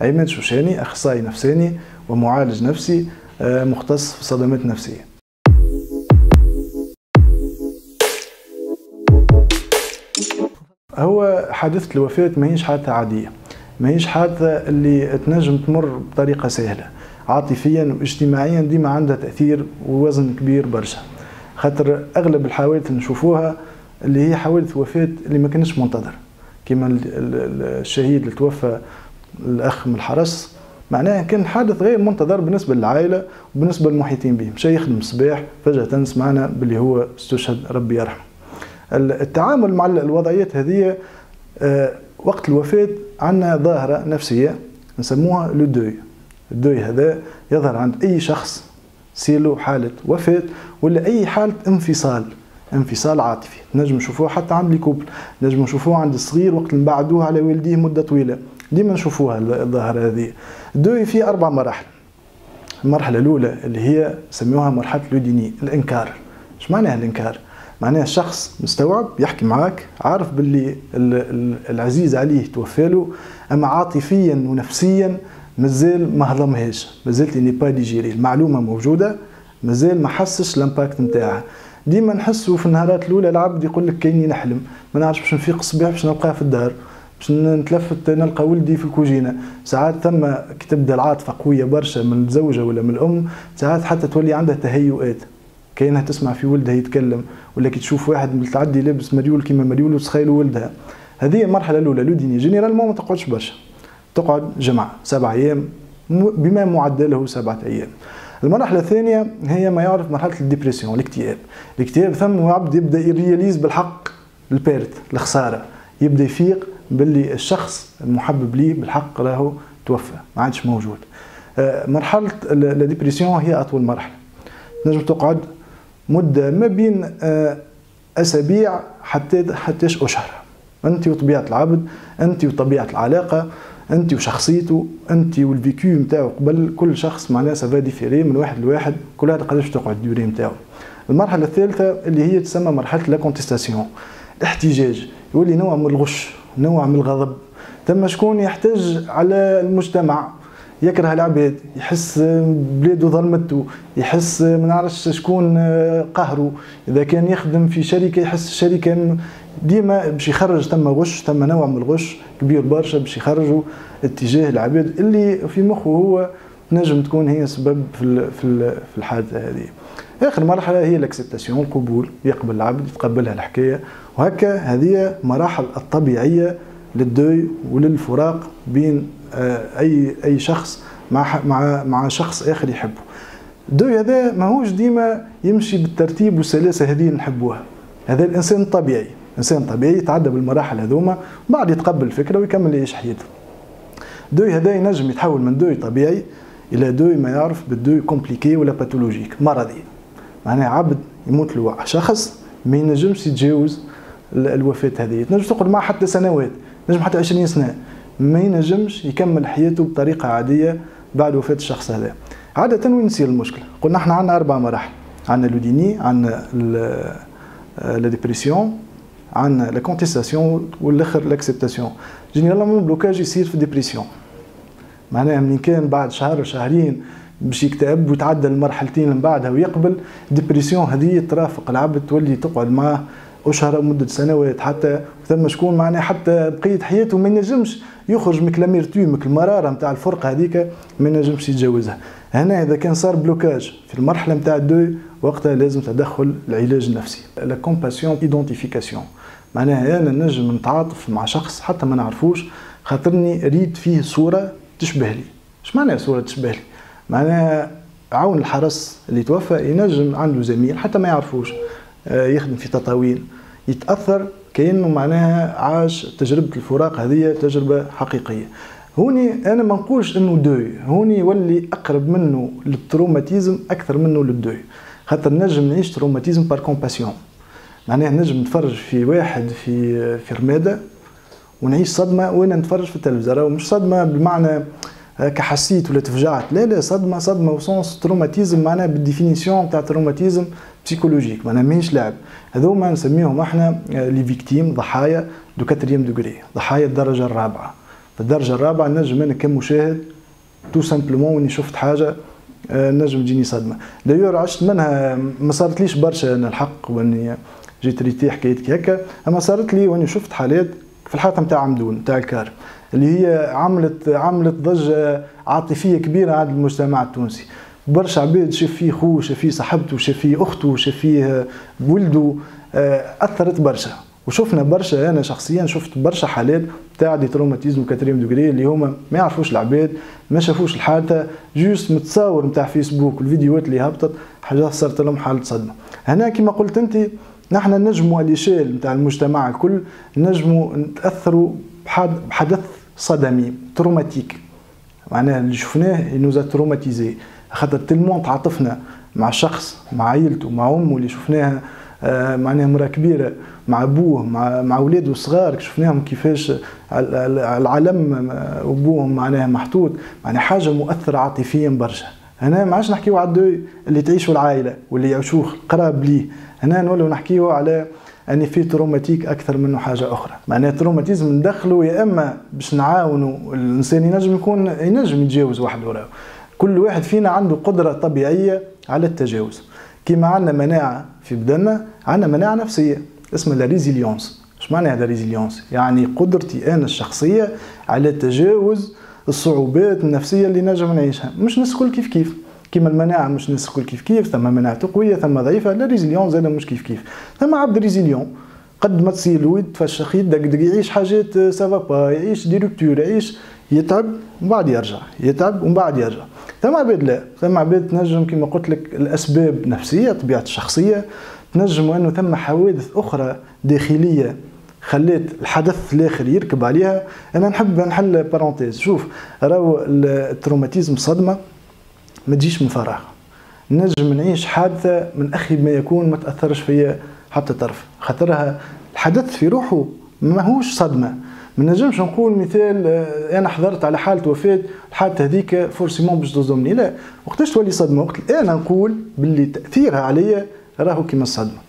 عماد شوشاني، أخصائي نفساني ومعالج نفسي مختص في الصدمات النفسية. هو حادثة الوفاة ماهيش حادثة عادية، ماهيش حادثة اللي تنجم تمر بطريقة سهلة. عاطفيا واجتماعيا ديما عندها تأثير ووزن كبير برشا، خاطر أغلب الحوادث اللي نشوفوها اللي هي حوادث وفاة اللي ما كانتش منتظرة، كما الشهيد اللي توفى الأخ من الحرس، معناها كان حادث غير منتظر بالنسبة للعائلة وبالنسبة للمحيطين به. مشى يخدم الصباح فجأة سمعنا باللي هو استشهد، ربي يرحمه. التعامل مع الوضعيات هذه وقت الوفاة، عندنا ظاهرة نفسية نسموها الدوي. الدوي هذا يظهر عند أي شخص سيلو حالة وفاة ولا أي حالة انفصال عاطفي. نجم نشوفوه حتى عند الكوبل، نجم نشوفوه عند الصغير وقت اللي بعدوه على والديه مدة طويلة، ديما نشوفوها الظاهرة هذه. الدوي فيه 4 مراحل. المرحلة الأولى اللي هي سميوها مرحلة لوديني، الإنكار. إيش معناها الإنكار؟ معناها الشخص مستوعب يحكي معاك، عارف باللي العزيز عليه توفاله، أما عاطفيا ونفسيا مازال ما هضمهاش، مازالت إني با ديجيري، المعلومة موجودة مازال ما حسش الإمباكت نتاعها. ديما نحسوا في النهارات الأولى العبد يقول لك كأني نحلم، ما نعرفش باش نفيق الصباح باش نلقاه في الدار، باش نتلفت نلقى ولدي في الكوجينة. ساعات ثم كي تبدا العاطفة قوية برشا من الزوجة ولا من الأم، ساعات حتى تولي عندها تهيؤات، كأنها تسمع في ولدها يتكلم، ولا كي تشوف واحد متعدي لابس مريول كيما مريول وتتخيلوا ولدها. هذه المرحلة الأولى لوديني. جينيرالمون ما تقعدش برشا، تقعد جمعة 7 أيام بما معدله 7 أيام. المرحلة الثانية هي ما يعرف مرحلة الديبريسيون، الاكتئاب. الاكتئاب ثم عبد يبدا يرياليز بالحق البيرت، الخسارة، يبدا يفيق باللي الشخص المحبب ليه بالحق راهو توفى، ما عادش موجود. مرحلة الديبريسيون هي أطول مرحلة، تنجم تقعد مدة ما بين أسابيع حتىش أشهر. أنت وطبيعة العبد، أنت وطبيعة العلاقة، أنت وشخصيته، أنت والفيكيو نتاعو قبل. كل شخص معناها سافا ديفيري من واحد لواحد، كل واحد قداش تقعد الديوري نتاعو. المرحلة الثالثة اللي هي تسمى مرحلة لا كونتيستاسيون، الاحتجاج، يولي نوع من الغش، نوع من الغضب. تم شكون يحتج على المجتمع، يكره العباد، يحس بلاده ظلمته، يحس ما نعرفش شكون قهره. اذا كان يخدم في شركه يحس الشركه ديما باش يخرج، ثم غش، ثم نوع من الغش كبير برشا باش يخرجوا اتجاه العباد اللي في مخه هو نجم تكون هي سبب في الحادثه هذه. اخر مرحله هي الاكسبتاسيون، القبول، يقبل العبد، يتقبلها الحكايه. وهكا هذه مراحل الطبيعيه للدوي وللفراق بين اي شخص مع شخص اخر يحبه. الدوي هذا ماهوش ديما يمشي بالترتيب والسلاسه هذه نحبوها، هذا الانسان الطبيعي. انسان طبيعي يتعدى بالمراحل هذوما بعد يتقبل الفكره ويكمل يعيش حياته. الدوي هذا ينجم يتحول من دوي طبيعي الى دوي ما يعرف بالدوي كومبليكي ولا باثولوجيك، مرضي. معناها عبد يموت له شخص ما ينجمش يتجاوز الوفاه هذه، تنجم تقعد معه حتى سنوات، نجم حتى 20 سنه ما ينجمش يكمل حياته بطريقه عاديه بعد وفاه الشخص هذا. عاده وين تصير المشكله؟ قلنا احنا عندنا 4 مراحل، عندنا لوديني، عندنا لا ديبريسيون، عندنا لا كونتيستاسيون، والاخر لاكسبتاسيون. جينيرالمون بلوكاج يصير في الديبريسيون، معناها من كان بعد شهر شهرين باش يكتئب وتعدى المرحلتين من بعدها ويقبل. الديبريسيون هذه ترافق العبد، تولي تقعد معاه أشهر مدة سنوات، حتى ثم شكون معناه حتى بقية حياته ما ينجمش يخرج من كلاميرتومك، المرارة نتاع الفرقة هذيك ما ينجمش يتجاوزها. هنا إذا كان صار بلوكاج في المرحلة نتاع الدوي، وقتها لازم تدخل العلاج النفسي. لا كومباسيون ايدونتيفيكاسيون، معناها أنا نجم نتعاطف مع شخص حتى ما نعرفوش، خاطرني ريد فيه صورة تشبه لي. إيش معناها صورة تشبه لي؟ معناها عون الحرس اللي توفى ينجم عنده زميل حتى ما يعرفوش يخدم في تطاوين، يتأثر كأنه معناها عاش تجربة الفراق هذه تجربة حقيقية. هوني أنا ما نقولش إنه دوي، هوني يولي أقرب منه للتروماتيزم أكثر منه للدوي، خاطر نجم نعيش تروماتيزم بار كومباسيون، معناها نجم نتفرج في واحد في رمادة ونعيش صدمة وأنا نتفرج في التلفزة. ومش صدمة بمعنى كحسيت ولا تفجعت، لا لا، صدمة وسونس تروماتيزم، معناها بالديفينيسيون تاع تروماتيزم بسيكولوجيك، معناها ماهيش لعب. هذوما نسميهم احنا لي فيكتيم، ضحايا دو 4 دوغري، ضحايا الدرجة الرابعة. في الدرجه الرابعه نجم انا كمشاهد تو سامبلومون واني شفت حاجه نجم تجيني صدمه. دايور عشت منها، ما صارتليش برشا انا الحق واني جيت ريتي حكايتك هكا، اما صارت لي واني شفت حالات في الحلقه نتاع عمدون نتاع الكار اللي هي عملت ضجه عاطفيه كبيره على المجتمع التونسي. برشا عباد شاف فيه خوه، شاف فيه صاحبته، شاف فيه اخته، شاف فيه ولده، اثرت برشا. وشفنا برشا، انا شخصيا شفت برشا حالات تاع دي تروماتيزم كاتريم دوغري اللي هما ما يعرفوش العباد، ما شافوش الحادثه، جوست متصور نتاع فيسبوك الفيديوهات اللي هبطت حاجه صارت لهم حاله صدمه. هنا كما قلت انت نحن نجموا الاشال نتاع المجتمع الكل نجموا نتاثروا بحدث صدمي تروماتيك، معناها اللي شفناه ينوزا تروماتيزي، خاطر تلمون تعاطفنا مع الشخص، مع عائلته، مع امه اللي شفناها معناها مرأة كبيرة، مع أبوه، مع أولاده الصغار شفناهم كيفاش العلم أبوهم معناها محطوط، معناها حاجة مؤثرة عاطفيا برشا. هنا ما عادش نحكيو على الدوي اللي تعيشوا العائلة واللي يعيشوه قراب ليه، هنا نولوا نحكيو على أن في تروماتيك أكثر منه حاجة أخرى، معناها التروماتيزم ندخلوا يا إما باش نعاونوا الإنسان ينجم يتجاوز وحده، راهو كل واحد فينا عنده قدرة طبيعية على التجاوز. كيما عندنا مناعة في بدننا عندنا مناعة نفسية اسمها الريزيليونس. اش معنى هذا الريزيليونس؟ يعني قدرتي انا الشخصية على تجاوز الصعوبات النفسية اللي نجم نعيشها. مش ناس الكل كيف كيف، كيما المناعة مش ناس الكل كيف كيف، ثم مناعته قوية ثم ضعيفة، لا ريزيليونس هذا مش كيف كيف، ثم عبد ريزيليون قد ما تصيلو يتفشخ يدقدق يعيش حاجات سافا با، يعيش دي روبتور، يعيش يتعب ومن بعد يرجع، يتعب ومن بعد يرجع. ثم عباد لا، ثم عباد تنجم كما قلت لك الاسباب نفسيه طبيعه الشخصيه، تنجم انه ثم حوادث اخرى داخليه خليت الحدث الاخر يركب عليها. انا نحب نحل بارونتيز، شوف راهو التروماتيزم صدمه ما تجيش من فراغ، نجم نعيش حادثه من اخي ما يكون ما تاثرش فيا حتى طرف، خاطرها الحدث في روحه ماهوش صدمه. ما نجمش نقول مثال انا حضرت على حاله وفاه الحادثه هذيك فورسيمون باش تصدمني، لا، وقتاش تولي صدمه؟ وقت انا نقول باللي تاثيرها عليا راهو كيما الصدمه.